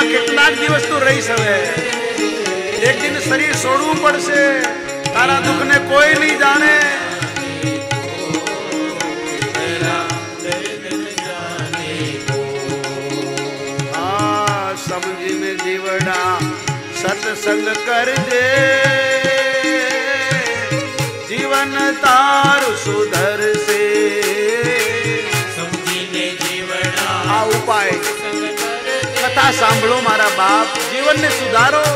માં કેટલાક દિવસ તું રહીશ. હવે એક દિન શરીર છોડવું પડશે. તારા દુઃખને કોઈ નહીં જાણે. આ સમજીને જીવડા સત્સંગ કરજે. જીવન તારું સુધરશે. સમજીને જીવડા આ ઉપાય કથા સાંભળો મારા બાપ. જીવનને સુધારો.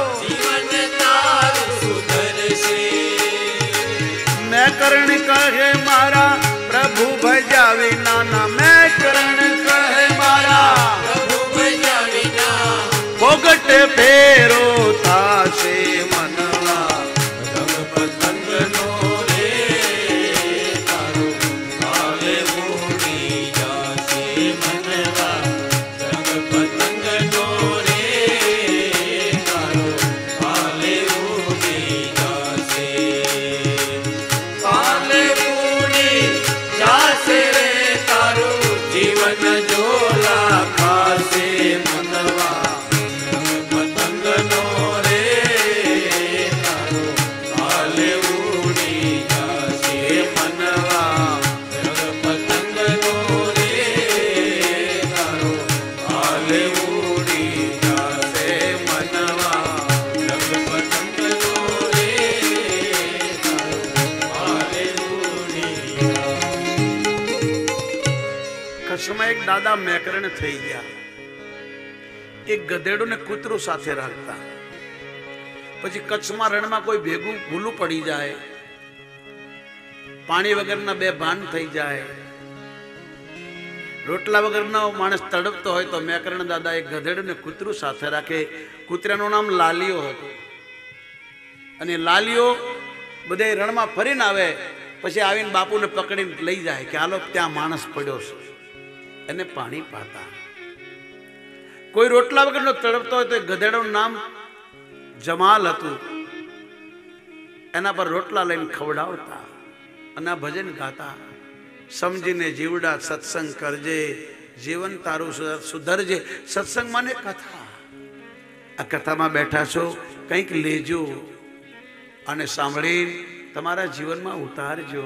મેં કરણ કહે મારા પ્રભુ ભજા વિના. મેં કરણ કહે મારા પ્રભુ ભજા વિના. ભોગટ ફેરો તાશે મનવા રંગ પતંગનો રે. તારું ભાવે મોટી જાશે મનવા રંગ પતંગ. દાદા મેકરણ થઈ ગયા. એક ગધેડો ને કૂતરો સાથે રાખતા. પછી કચ્છમાં રણમાં કોઈ ભેગું ભૂલું પડી જાય, પાણી વગરના બે ભાન થઈ જાય, રોટલા વગરના માણસ તડપતો હોય તો મેકરણ દાદા એક ગધેડો ને કૂતરું સાથે રાખે. કૂતરાનું નામ લાલિયો હતું. અને લાલિયો બધે રણમાં ફરીને આવે, પછી આવીને બાપુને પકડીને લઈ જાય કે હાલો ત્યાં માણસ પડ્યો છે. એને પાણી પાતા. કોઈ રોટલા વગરનો તડપતો હોય તો ગધેડાનું નામ જમાલ હતું. એના પર રોટલા લઈને ખવડાવતા અને ભજન ગાતા. સમજીને જીવડા સત્સંગ કરજે. જીવન તારું સુધરજે. સત્સંગ માને કથા. આ કથામાં બેઠા છો, કંઈક લેજો અને સાંભળી તમારા જીવનમાં ઉતારજો.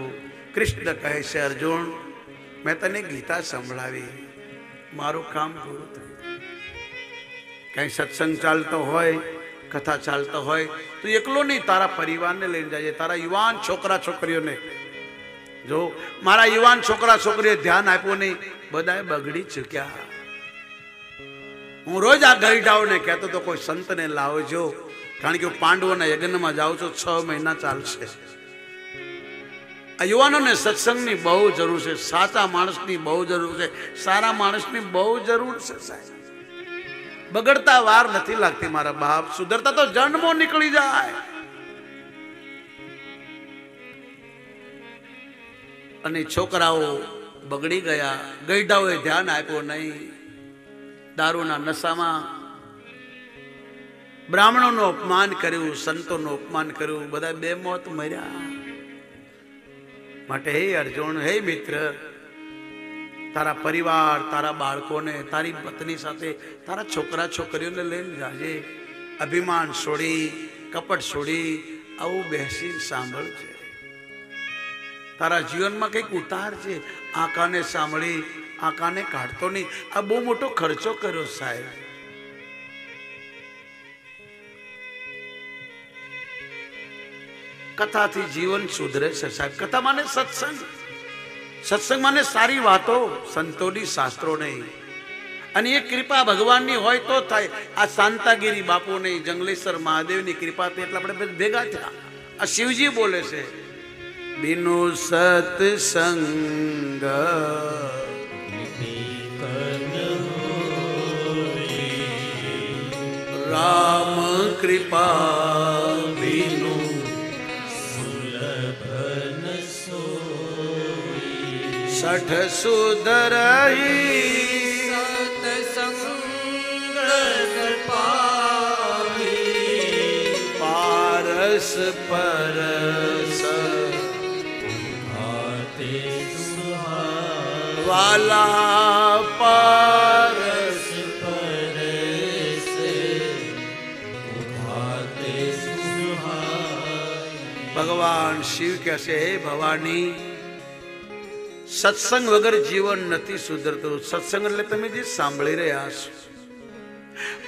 કૃષ્ણ કહે છે, અર્જુન મેં તને ગીતા સંભળાવી, મારું કામ પૂરું થયું. કઈ સત્સંગ ચાલતો હોય, કથા ચાલતો હોય, તું એકલો નહીં, તારા પરિવારને લઈને જાય. તારા યુવાન છોકરા છોકરીઓને જો. મારા યુવાન છોકરા છોકરીઓએ ધ્યાન આપ્યું નહીં, બધાએ બગડી ચૂક્યા. હું રોજ આ ગઈઢાઓને કહેતો તો કોઈ સંતને લાવજો, કારણ કે હું પાંડવોના યજ્ઞમાં જાઉં છું, 6 મહિના ચાલશે. આ યુવાનોને સત્સંગની બહુ જરૂર છે. સાચા માણસની બહુ જરૂર છે. સારા માણસની બહુ જરૂર છે. સાહેબ બગડતા વાર નથી લાગતી મારા બાપ. સુધરતા તો જન્મો નીકળી જાય. અને છોકરાઓ બગડી ગયા. ગઈઢાઓએ ધ્યાન આપ્યું નહીં. દારૂના નશામાં બ્રાહ્મણોનું અપમાન કર્યું, સંતોનું અપમાન કર્યું. બધા બે મોત મર્યા. માટે હે અર્જુન, હે મિત્ર, તારા પરિવાર, તારા બાળકોને, તારી પત્ની સાથે, તારા છોકરા છોકરીઓને લઈને જાજે. અભિમાન છોડી, કપટ છોડી, આવું બેસી સાંભળજે. તારા જીવનમાં કંઈક ઉતારજે. આ કાને સાંભળી, આ કાને કાઢતો નહીં. આ બહુ મોટો ખર્ચો કર્યો સાહેબ. કથાથી જીવન સુધરે છે સાહેબ. કથા માને સત્સંગ. સત્સંગ માને સારી વાતો, સંતોની, શાસ્ત્રો નહીં. અને એ કૃપા ભગવાનની હોય તો થાય. આ શાંતાગીરી બાપુને, જંગલેશ્વર મહાદેવની કૃપાથી એટલે આપણે ભેગા થયા. આ શિવજી બોલે છે, બિનુ સત્સંગ રામ કૃપા બિનુ सठ सुधरहि. सत्संग पाहि पारस परस भाते सुहावा वाला. पारस परस શિવ કહે છે, હે ભવાની, સત્સંગ વગર જીવન નથી સુધરતું. સત્સંગ એટલે તમે જે સાંભળી રહ્યા છો.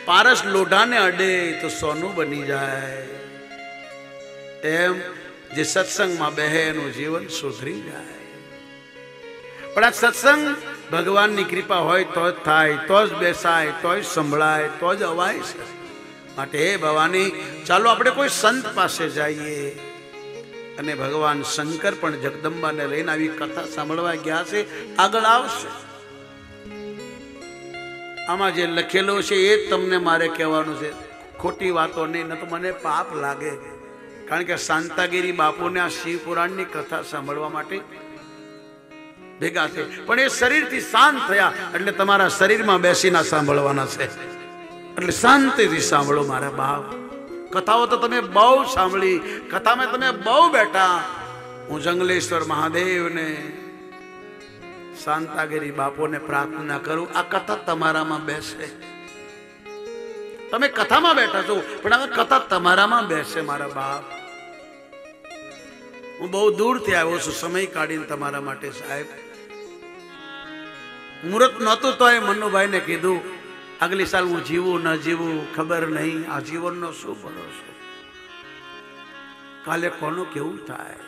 પારસ લોઢાને અડે તો સોનું બની જાય, એમ જે સત્સંગમાં બેહે એનું જીવન સુધરી જાય. પણ આ સત્સંગ ભગવાનની કૃપા હોય તો જ થાય, તો જ બેસાય, તો જ સંભળાય, તો જ અવાય છે. માટે હે ભવાની, ચાલો આપણે કોઈ સંત પાસે જઈએ. અને ભગવાન શંકર પણ જગદંબાને લઈને આવી કથા સાંભળવા ગયા છે. આગળ આવશે. આમાં જે લખેલો છે એ તમને મારે કહેવાનું છે. ખોટી વાતો નહીં, ન તો મને પાપ લાગે. કારણ કે શાંતાગીરી બાપુને આ શિવપુરાણની કથા સાંભળવા માટે ભેગા છે. પણ એ શરીરથી શાંત થયા એટલે તમારા શરીરમાં બેસીને સાંભળવાના છે. એટલે શાંતિથી સાંભળો મારા બાપ. કથાઓ તો તમે બહુ સાંભળી, કથામાં તમે બહુ બેઠા. હું જંગલેશ્વર મહાદેવને, શાંતાગીરી બાપુને પ્રાર્થના કરું, આ કથા તમારામાં બેસે. તમે કથામાં બેઠા છો, પણ આ કથા તમારામાં બેસે મારા બાપ. હું બહુ દૂરથી આવ્યો છું સમય કાઢીને તમારા માટે સાહેબ. મુહૂર્ત નહોતું તો એ મનુભાઈને કીધું, આગલી સાલ હું જીવું ન જીવું ખબર નહીં. આ જીવનનો શું ભરોસો, કાલે કોનું કેવું થાય.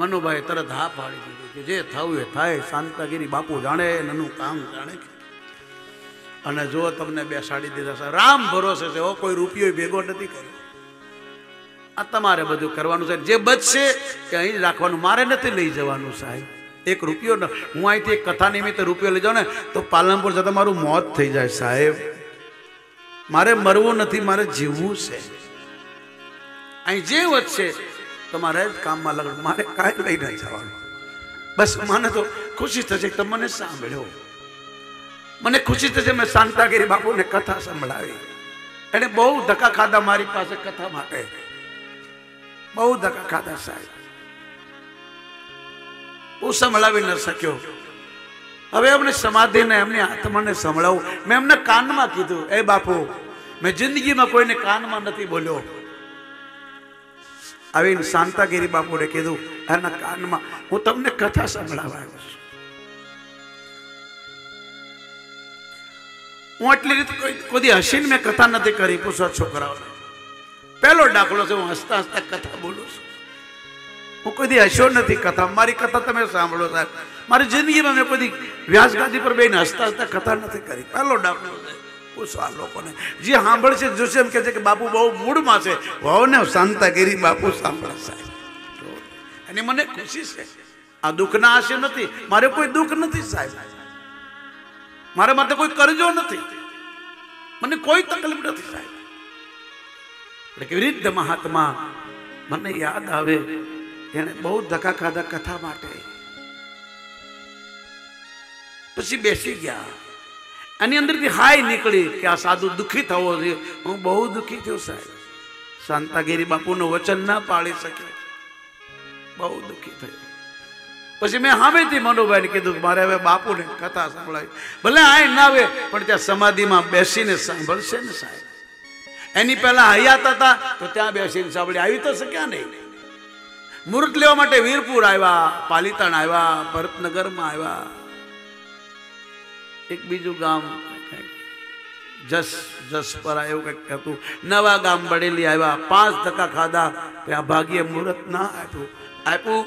મનુભાઈ તરત હા પાડી દીધું કે જે થવું એ થાય, શાંતાગીરી બાપુ જાણે, એનું કામ જાણે. અને જો તમને બેસાડી દીધા છે, રામ ભરોસે છે, કોઈ રૂપિયો ભેગો નથી કર્યો. આ તમારે બધું કરવાનું છે. જે બચશે કે અહીં જ રાખવાનું, મારે નથી લઈ જવાનું સાહેબ. એક રૂપિયો ન, હું અહીંથી એક કથા નિમિત્તે રૂપિયો લઈ જાઉં ને તો પાલનપુર જતા મારું મોત થઈ જાય સાહેબ. મારે મરવું નથી, મારે જીવવું છે. અહીં જે વધશે તમારે જ કામમાં લગન, મારે કાંઈ લઈ નહીં જવાનું. બસ મને તો ખુશી થશે કે તમે મને સાંભળ્યો. મને ખુશી થશે મેં શાંતાગીરી બાપુને કથા સંભળાવી. એને બહુ ધક્કા ખાધા મારી પાસે કથા માટે, બહુ ધક્કા ખાધા સાહેબ. હું સંભળાવી ન શક્યો. હવે એમને સમાધિને, એમની આત્માને સંભળાવું. મેં એમને કાનમાં કીધું, એ બાપુ, મેં જિંદગીમાં કોઈને કાનમાં નથી બોલ્યો. આવીને શાંતાગીરી બાપુને કીધું, એના કાનમાં હું તમને કથા સંભળાવવા આવ્યો છું. હું આટલી રીતે કોઈ હસીને મેં કથા નથી કરી. પૂછો છોકરાઓને, પહેલો દાખલો છે હું હસતા હસતા કથા બોલું છું. હું કોઈ હસ્યો નથી કથા. મારી કથા તમે સાંભળો સાહેબ. મારી જિંદગીમાં મેં કોઈ વ્યાસગાદી પર બેને હસતા હસતા કથા નથી કરી. પહેલો દાખલો છે. પૂછો આ લોકોને, જે સાંભળશે જોશે એમ કહે છે કે બાપુ બહુ મૂડમાં છે. વાવને શાંતાગીરી બાપુ સાંભળશે. અને મને ખુશી છે. આ દુઃખના આશય નથી. મારે કોઈ દુઃખ નથી સાહેબ. મારા માટે કોઈ કરજો નથી. મને કોઈ તકલીફ નથી સાહેબ. એટલે કે વૃદ્ધ મહાત્મા મને યાદ આવે, એને બહુ ધક્કા ખાધા કથા માટે. પછી બેસી ગયા. આની અંદરથી હાય નીકળી કે આ સાધુ દુઃખી થવો જોઈએ. હું બહુ દુઃખી થયો સાહેબ. શાંતાગીરી બાપુનું વચન ના પાળી શક્યો, બહુ દુઃખી થયો. પછી મેં સામેથી મનુભાઈને કીધું, મારે હવે બાપુને કથા સંભળાવી. ભલે હાય ના આવે, પણ ત્યાં સમાધિમાં બેસીને સાંભળશે ને સાહેબ. એની પહેલા હયાત હતા તો ત્યાં બેસીને સાંભળી. આવી તો શક્યા નહીં. મૂર્ત લેવા માટે વીરપુર આવ્યા, પાલીતાણ આવ્યા, ભરતનગરમાં આવ્યા, એક બીજું ગામ જસ જસપરા એવું કંઈક હતું, નવા ગામ બળેલી આવ્યા. 5 ધક્કા ખાધા. ત્યાં ભાગ્યે મુહૂર્ત ના આપ્યું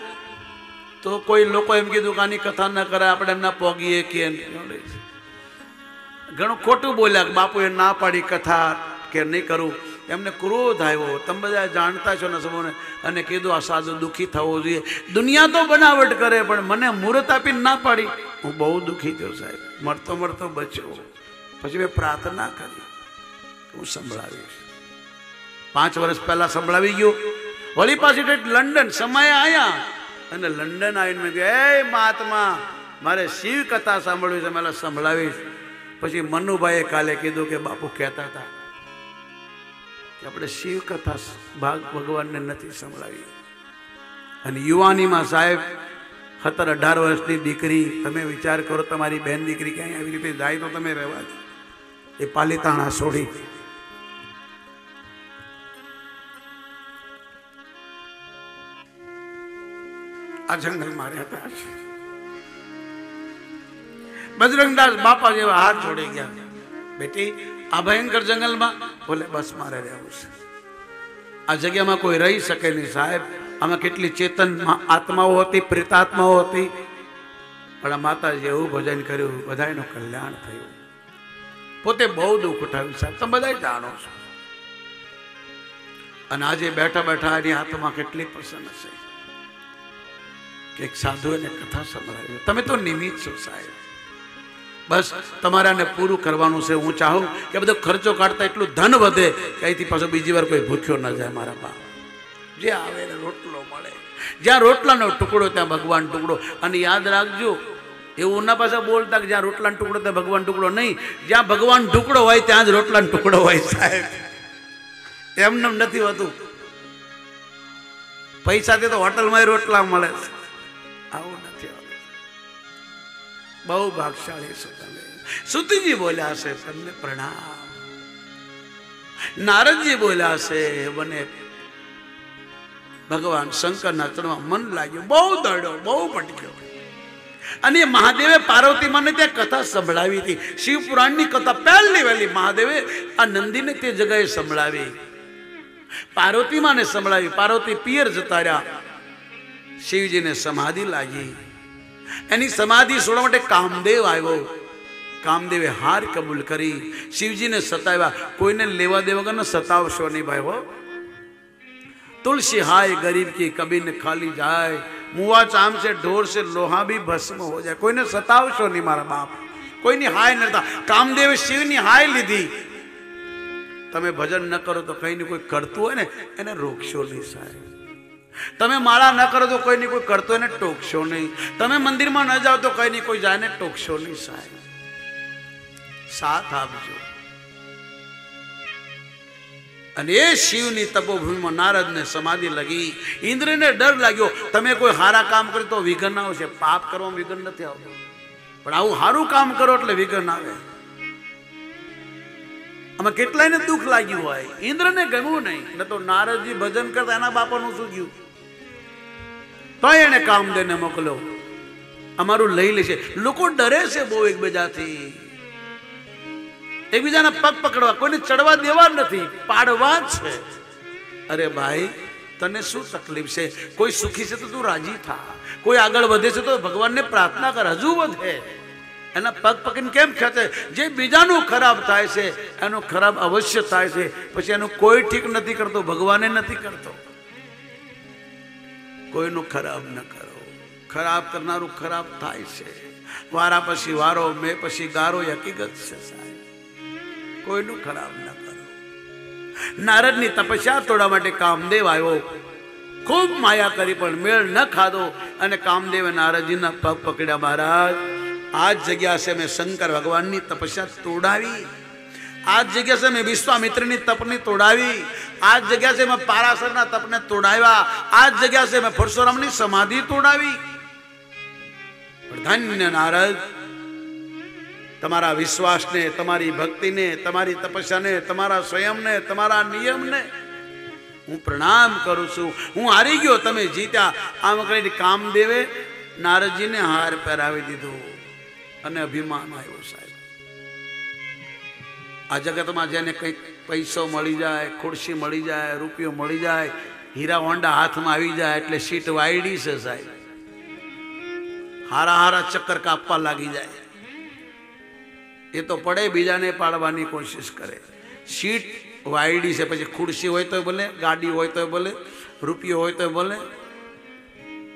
તો કોઈ લોકો એમ કીધું કે આની કથા ના કરાય, આપણે એમના પોગીએ કે ઘણું ખોટું બોલ્યા. બાપુએ ના પાડી કથા કે નહીં કરું. એમને ક્રોધ આવ્યો. તમે બધા જાણતા છો ને સૌને. અને કીધું આ સાધુ દુઃખી થવો જોઈએ. દુનિયા તો બનાવટ કરે, પણ મને મુહૂર્ત આપીને ના પાડી. હું બહુ દુઃખી થયો સાહેબ. મરતો મરતો બચ્યો. પછી મેં પ્રાર્થના કરી, હું સંભળાવીશ. 5 વર્ષ પહેલા સંભળાવી ગયો. વળી પાછી લંડન સમયે આવ્યા. અને લંડન આવીને મેં કહ્યું, એ મહાત્મા, મારે શિવ કથા સાંભળવી છે, મેં સંભળાવીશ. પછી મનુભાઈએ કાલે કીધું કે બાપુ કહેતા હતા કે આપણે શિવ કથા ભગવાનને નથી સંભળાવી. અને યુવાનીમાં સાહેબ 17-18 વર્ષની દીકરી, તમે વિચાર કરો, તમારી બહેન દીકરી ક્યાંય આવી રીતે જાય તો તમે રહેવા દો. એ પાલીતાણા છોડી આ જંગલમાં રહેતા છે. બજરંગદાસ બાપા જેવા હાથ જોડી ગયા, બેટી આ ભયંકર જંગલમાં? બોલે બસ મારે રહેવું છે, આ જગ્યામાં કોઈ રહી શકે નહીં સાહેબ. આમાં કેટલી ચેતન આત્માઓ હતી, પ્રેતાત્માઓ હતી, પણ આ માતાજીએ એવું ભજન કર્યું, બધાનું કલ્યાણ થયું. પોતે બહુ દુઃખ ઉઠાવ્યું સાહેબ, તમે બધા જાણો છો. અને આજે બેઠા બેઠા એની આત્મા કેટલી પ્રસન્ન છે કે એક સાધુ એને કથા સંભળાવી. તમે તો નિમિત્ત છો સાહેબ, બસ તમારાને પૂરું કરવાનું છે. હું ચાહું કે બધો ખર્ચો કાઢતા એટલું ધન વધે કે અહીંથી પાછો બીજી વાર કોઈ ભૂખ્યો ન જાય. મારા બાપ જે આવે ને રોટલો મળે, જ્યાં રોટલાનો ટુકડો ત્યાં ભગવાન ટુકડો. અને યાદ રાખજો, એવું ના પાછા બોલતા કે જ્યાં રોટલાનો ટુકડો ત્યાં ભગવાન ટુકડો નહીં, જ્યાં ભગવાન ટુકડો હોય ત્યાં જ રોટલાનો ટુકડો હોય સાહેબ. એમને નથી હોતું, પૈસાથી તો હોટલમાં રોટલા મળે છે, આવું નથી હોતું. બહુ ભાગશાળી છો તમે. સુતીજી બોલ્યા છે, તમને પ્રણામ. નારદજી બોલ્યા છે, મને ભગવાન શંકરના ચરણમાં મન લાગ્યું, બહુ દડો, બહુ પટક્યો. અને મહાદેવે પાર્વતીમાને ત્યાં કથા સંભળાવી હતી. શિવપુરાણની કથા પહેલી વહેલી મહાદેવે આ નંદીને તે જગ્યાએ સંભળાવી, પાર્વતી માને સંભળાવી. પાર્વતી પિયર જતા રહ્યા, શિવજીને સમાધિ લાગી. એની સમાધિ છોડવા માટે કામદેવ આવ્યો. કામદેવે હાર કબૂલ કરી, શિવજીને સતાવ્યા. કોઈને લેવા દેવા વગર સતાવશો નહીં ભાઈ હો. તુલસી હાય ગરીબ કી કભી ન ખાલી જાય, મુવા ચામ સે ઢોર સે લોહા ભી ભસ્મ હો જાય. કોઈને સતાવશો નહીં મારા બાપ, કોઈની હાય નતા. કામદેવે શિવની હાય લીધી. તમે ભજન ન કરો તો કઈ ને કોઈ કરતું હોય ને એને રોકશો નહીં સાહેબ. તમે માળા ન કરો તો કોઈ ને કોઈ કરતો એને ટોકશો નહીં. તમે મંદિરમાં ન જાઓ તો કઈ ને કોઈ જાય ને ટોકશો નહીં સાહેબ. સાથ આપજો. અને એ શિવની તપોભૂમિમાં નારદને સમાધિ લાગી, ઇન્દ્રને ડર લાગ્યો. તમે કોઈ સારા કામ કરો તો વિઘન આવશે, પાપ કરવામાં વિઘન નથી આવતું, પણ આવું સારું કામ કરો એટલે વિઘન આવે. આમાં કેટલાયને દુઃખ લાગ્યું હોય, ઇન્દ્રને ગમ્યું નહીં. ન તો નારદજી ભજન કરતા એના બાપાનું શું થયું? તો એને કામદેવને મોકલો, અમારું લઈ લેશે. લોકો ડરે છે બહુ એકબીજાથી, એકબીજાના પગ પકડવા, કોઈને ચડવા દેવા નથી, પાડવા છે. અરે ભાઈ, તને શું તકલીફ છે? કોઈ સુખી છે તો તું રાજી થા, કોઈ આગળ વધે છે તો ભગવાનને પ્રાર્થના કર હજુ વધે. એના પગ પકડીને કેમ ખેંચે? જે બીજાનું ખરાબ થાય છે એનું ખરાબ અવશ્ય થાય છે, પછી એનું કોઈ ઠીક નથી કરતો, ભગવાને નથી કરતો. કોઈનું ખરાબ ન કરો, ખરાબ કરનારું ખરાબ થાય છે. વારા પછી વારો, મેં પછી ગારો, હકીકત છે સાહેબ. કોઈનું ખરાબ ન કરો. નારદની તપસ્યા તોડવા માટે કામદેવ આવ્યો, ખૂબ માયા કરી પણ મેળ ન ખાધો. અને કામદેવે નારદજીના પગ પકડ્યા. મહારાજ, આ જ જગ્યા છે મેં શંકર ભગવાનની તપસ્યા તોડાવી, આ જ જગ્યા છે મેં વિશ્વામિત્રની તપને તોડાવી, આ જ જગ્યા છે મેં પારાશરના તપને તોડાવ્યા, આ જ જગ્યા છે મેં પરશુરામની સમાધિ તોડાવી. ધન્ય નારદ, તમારા વિશ્વાસને, તમારી ભક્તિને, તમારી તપસ્યાને, તમારા સ્વયંને, તમારા નિયમને હું પ્રણામ કરું છું. હું હારી ગયો, તમે જીત્યા. આમ કરીને કામદેવે નારદજીને હાર પહેરાવી દીધો અને અભિમાન આવ્યો સાહેબ. આ જગતમાં જેને કંઈક પૈસો મળી જાય, ખુરશી મળી જાય, રૂપિયો મળી જાય, હીરા હોંડા હાથમાં આવી જાય એટલે સીટ વાયડી છે સાહેબ. હારા હારા ચક્કર કાપવા લાગી જાય. એ તો પડે, બીજાને પાડવાની કોશિશ કરે. સીટ વાયડી છે, પછી ખુરશી હોય તો ભલે, ગાડી હોય તો ભલે, રૂપિયો હોય તો ભલે,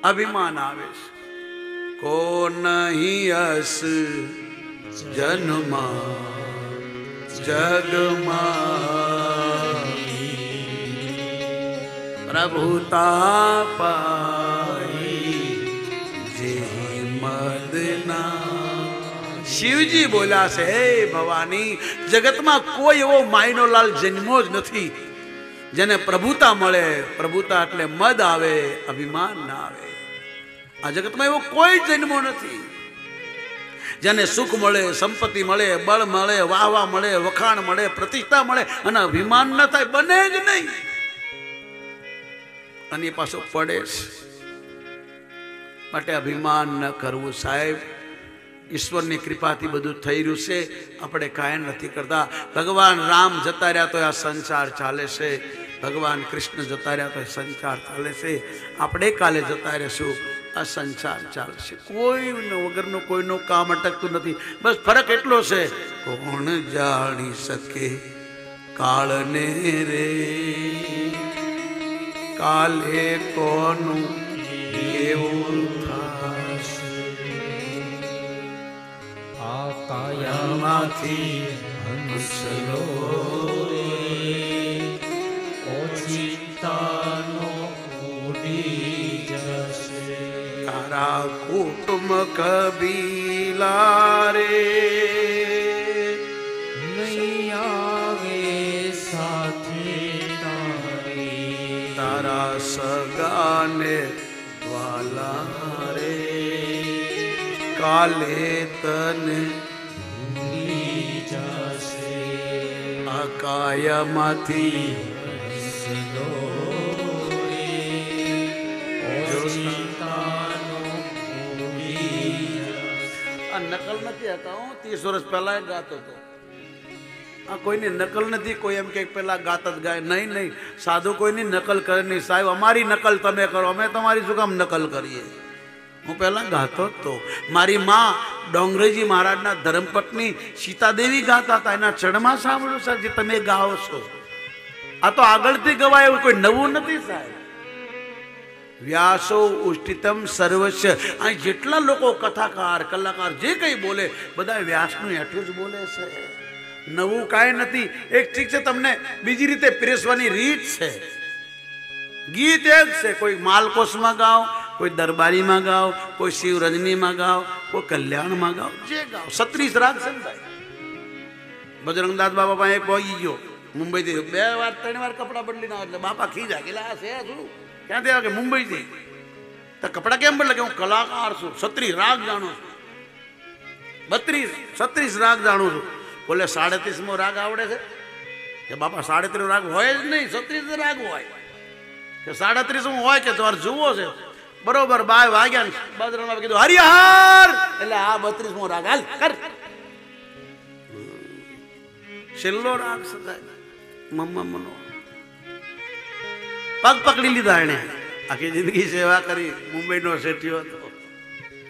અભિમાન આવે છે. को नहीं अस जन्मा जगमा प्रभुता पाई जे मदना. શિવજી બોલ્યા છે, હે ભવાની, જગતમાં કોઈ એવો માયનોલાલ જન્મો જ નથી જેને પ્રભુતા મળે. પ્રભુતા એટલે મદ આવે, અભિમાન ના આવે. આ જગતમાં એવો કોઈ જન્મો નથી જેને સુખ મળે, સંપત્તિ મળે, બળ મળે, વાહવા મળે, વખાણ મળે, પ્રતિષ્ઠા મળે અને અભિમાન ન થાય. બને જ નહીં. અને પાછો પડે. માટે અભિમાન ન કરવું સાહેબ। ઈશ્વરની કૃપાથી બધું થઈ રહ્યું છે, આપણે કાંઈ નથી કરતા। ભગવાન રામ જતા રહ્યા તો આ સંસાર ચાલે છે, ભગવાન કૃષ્ણ જતા રહ્યા તો સંસાર ચાલે છે, આપણે કાલે જતા રહેશું આ સંસાર ચાલશે। કોઈ વગરનું કોઈનું કામ અટકતું નથી, બસ ફરક એટલો છે કોણ જાણી શકે કાળને રે કાલે કોનું એવું આકાયામાંથી હંસલો ઓચિતાનો ઉડી જશે તારા કુટુંબ કબીલા રે નહીં આવે સાથે તારા સગાને વાલા રે કાલે તને કાયામાંથી આ નકલ નથી હતા, હું 30 વર્ષ પહેલા ગાતો હતો। આ કોઈની નકલ નથી, કોઈ એમ કે પેલા ગાતા જ ગાય, નહીં નહીં, સાધુ કોઈની નકલ કરે નહીં સાહેબ। અમારી નકલ તમે કરો, અમે તમારી શું કામ નકલ કરીએ। હું પહેલાં ગાતો હતો, મારી માં ડોંગરેજી મહારાજના ધર્મપત્ની સીતાદેવી ગાતા હતા, એના ચરણમાં સાંભળ્યું સાહેબ જે તમે ગાઓ છો। આ તો આગળથી ગવાય એવું કોઈ નવું નથી સાહેબ। વ્યાસો ઉષ્ટિતમ સર્વસ્ય, અહીં જેટલા લોકો કથાકાર કલાકાર જે કંઈ બોલે બધા વ્યાસનું હેઠું જ બોલે છે, નવું કાંઈ નથી। એક ઠીક છે તમને બીજી રીતે પીરસવાની રીત છે, ગીત એ જ છે, કોઈ માલકોશમાં ગાઓ, કોઈ દરબારીમાં ગાઓ, કોઈ શિવ રજનીમાં ગાઓ, કોઈ કલ્યાણમાં ગાઓ, જે ગાઓ 36 રાગ છે ને ભાઈ। બજરંગદાસ બાપા પાસે પહોંચી ગયો મુંબઈથી, 2 વાર 3 વાર કપડાં બદલીને આવે એટલે બાપા ખીજા ગયેલા, આ છે શું ક્યાંથી આવે કે મુંબઈથી, તો કપડાં કેમ બદલે કે હું કલાકાર છું, 36 રાગ જાણું છું, 32 36 રાગ જાણું છું। બોલે 37મો રાગ આવડે છે કે બાપા? 37 રાગ હોય જ નહીં, 36 રાગ હોય કે 37 હોય કે તમારે જુઓ છે બરોબર। 12 વાગ્યા ને બજરંગ કીધું હરિહર, એટલે આ 32મો રાગ હાલ કર, છેલ્લો રાગ સદાય મમ્મા મનો પગ પકડી લીધા એને। આખી જિંદગી સેવા કરી, મુંબઈનો શેઠિયો હતો,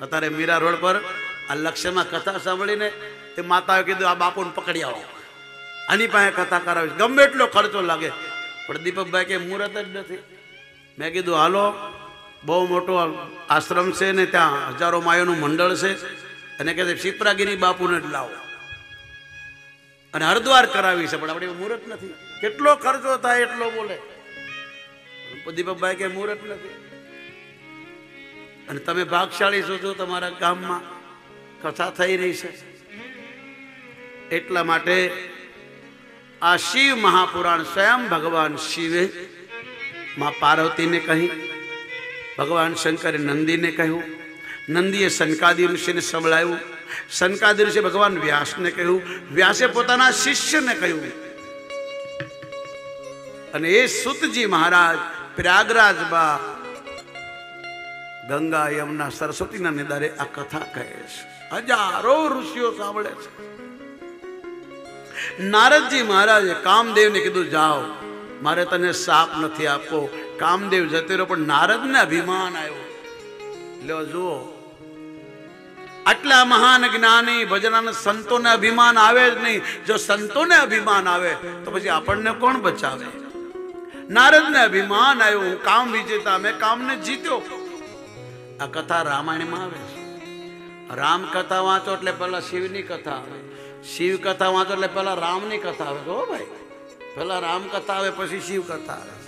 અત્યારે મીરા રોડ પર આ લક્ષ્યમાં કથા સાંભળીને તે માતાએ કીધું આ બાપુને પકડી આવો, આની પાસે કથા કરાવી, ગમે એટલો ખર્ચો લાગે। પણ દીપકભાઈ કે મુહૂર્ત જ નથી। મેં કીધું હાલો, બહુ મોટો આશ્રમ છે ને ત્યાં હજારો માયોનું મંડળ છે, અને કહે શિપ્રાગીરી બાપુને જ લાવો, અને હરદ્વાર કરાવી છે પણ આપણે મુહૂર્ત નથી, કેટલો ખર્ચો થાય એટલો બોલે। દીપકભાઈ કે મુહૂર્ત નથી, અને તમે ભાગશાળી છો, છો તમારા ગામમાં કથા થઈ રહી છે, એટલા માટે આ શિવ મહાપુરાણ સ્વયં ભગવાન શિવે માં પાર્વતીને કહ્યું, ભગવાન શંકરે નંદીને કહ્યું, નંદીએ સનકાદી ઋષિને સંભળાવ્યું, સનકાદી ઋષિએ ભગવાન વ્યાસને કહ્યું, વ્યાસે પોતાના શિષ્યને કહ્યું, અને એ સુતજી મહારાજ પ્રયાગરાજમાં ગંગા યમુના સરસ્વતીના નિધારે આ કથા કહે છે। હજારો ઋષિઓ સાંભળે છે। નારદજી મહારાજે કામદેવને કીધું જાઓ, મારે તને સાપ નથી આપવો। કામદેવ જતો રહ્યો, પણ નારદને અભિમાન આવ્યો। લ્યો જુઓ, આટલા મહાન જ્ઞાની ભજનાના સંતોને અભિમાન આવે જ નહીં। જો સંતોને અભિમાન આવે તો પછી આપણને કોણ બચાવે? નારદને અભિમાન આવ્યું, હું કામ વિજેતા, મેં કામને જીત્યો। આ કથા રામાયણમાં આવે છે। રામ કથા વાંચો એટલે પહેલા શિવની કથા આવે, શિવ કથા વાંચો એટલે પેલા રામની કથા આવે છે ભાઈ, પેલા રામ કથા આવે પછી શિવ કથા આવે।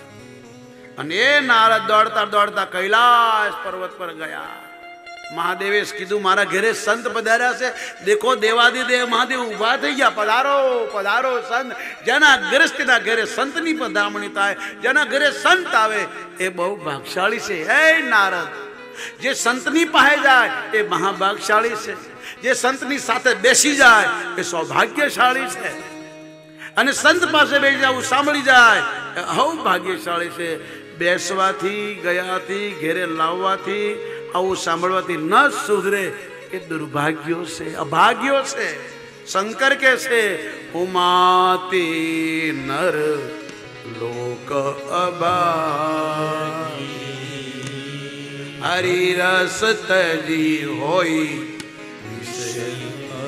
અને એ નારદ દોડતા દોડતા કૈલાશ પર્વત પર ગયા। મહાદેવે કીધું મારા ઘરે સંત પધાર્યા છે, દેખો દેવાદિદેવ મહાદેવ ઊભા થઈ ગયા, પધારો પધારો સંત। જેના ગૃહસ્થના ઘરે સંતની પધામણી થાય, જેના ઘરે સંત આવે એ બહુ ભાગશાળી છે। હે નારદ, જે સંતની પાસે જાય એ મહાભાગશાળી છે, જે સંતની સાથે બેસી જાય એ સૌભાગ્યશાળી છે, અને સંત પાસે બેસી જાય સાંભળી જાય એ અહૌભાગ્યશાળી છે। બેસવાથી, ગયાથી, ઘેરે લાવવાથી आवो सांभळवाथी न सुधरे ए दुर्भाग्यो छे, अभाग्यो छे। शंकर कहे छे उमाते नर लोक अभागी, हरि रस तली होई विषय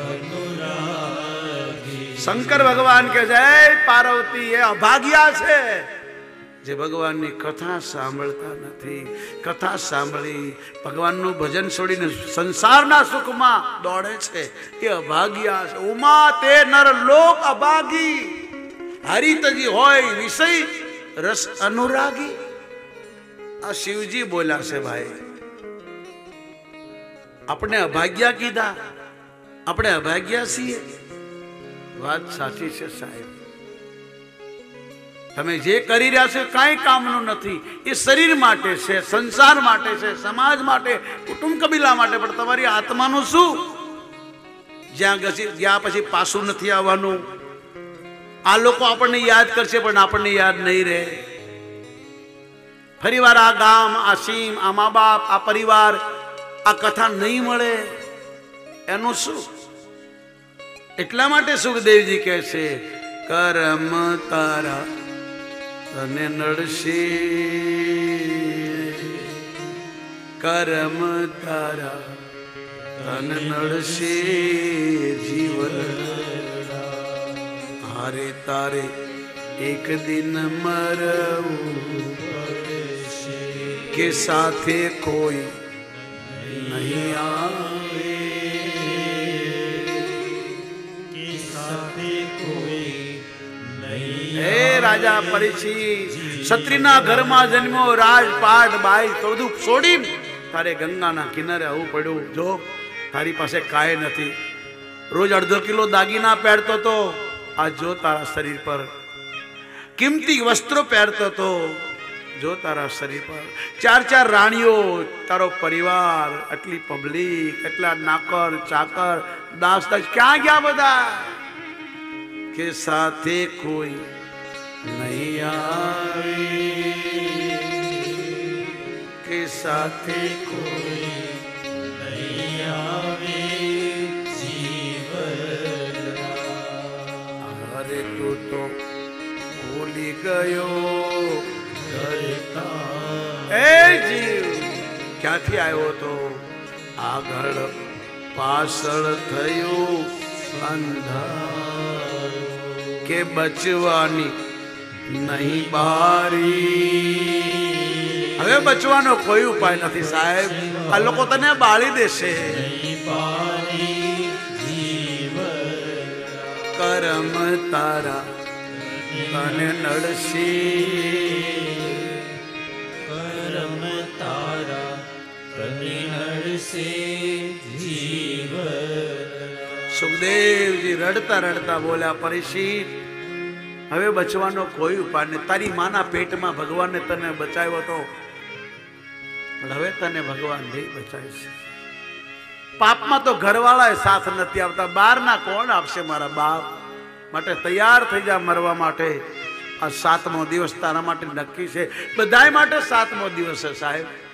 अनुरागी। शंकर भगवान कहे जय पार्वती ए अभाग्या छे जे भगवान ने कथा सांभळता नथी। कथा सांभळी भगवान नु भजन छोड़ीने संसार ना सुख मां दौड़े छे ए अभाग्या छे। उमा ते नर लोक अभागी, हरितजी होय विषय रस अनुरागी। आ शिवजी बोल्या छे भाई अपने अभाग्या कीधा, अपने अभाग्या छीए। बात साची छे साहेब, तमे जे करी रह्या छो काई कामनुं नथी। ए शरीर माटे छे, संसार माटे छे, समाज माटे, कुटुंब कबीला माटे, पण तमारी आत्मानुं शुं? ज्यां गया पछी पाछुं नथी आववानुं। आ लोको आपणे याद करशे पण आपणे याद नहीं रहे। फरीवार आ गाम, आ सीम, आ मां बाप, आ परिवार, आ कथा नहीं मळे एनुं शुं? एटला माटे सुखदेवजी कहे छे कर्म तारा तने नड़शे, कर्म तारा तने नड़शे जीवन हारे तारे एक दिन मरऊ के साथे कोई नहीं आवे, के साथे कोई नहीं आवे। ए राजा परीक्षित क्षत्रियना घर में जन्मो, राजपाट बाई तोधु छोड़ी तारे गंगा ना किनारे आवू पड़ू। जो तारी पासे काय नथी, रोज अर्धो किलो दागीना पहेरतो तो आज जो तारा शरीर पर, किमती वस्त्रों पहेरतो तो जो तारा शरीर पर, चार चार राणियों, तारो परिवार, अटली पब्लिक, अटला नाकर चाकर दास दास क्या क्या बता के साथे कोई नहीं आवे, के साथे कोई नहीं आवे जीवन। अरे तू तो भूल गयो ए जीव क्या थी आयो तो आगळ पासळ थयो अंधार के बचवानी नहीं बारी। हवे बचवानो कोई उपाय नथी साहेब, आ लोको तने बाळी देशे। कर्म तारा तने नडशे, सुखदेव जी रड़ता रड़ता बोला परीक्षित हवे बचवानो कोई उपाय नहीं। तारी माना पेट में भगवान ने तने बचाव्यो तो, हवे तने भगवान नहीं बचावी छे। पाप में तो घरवाळाए साथ नथी आपता, बार ना कोण आपशे मारा बाप। माटे तैयार थई जा मरवा माटे। आ सातमो दिवस तारा माटे नक्की छे, बधाय माटे सातमो दिवस छे साहेब।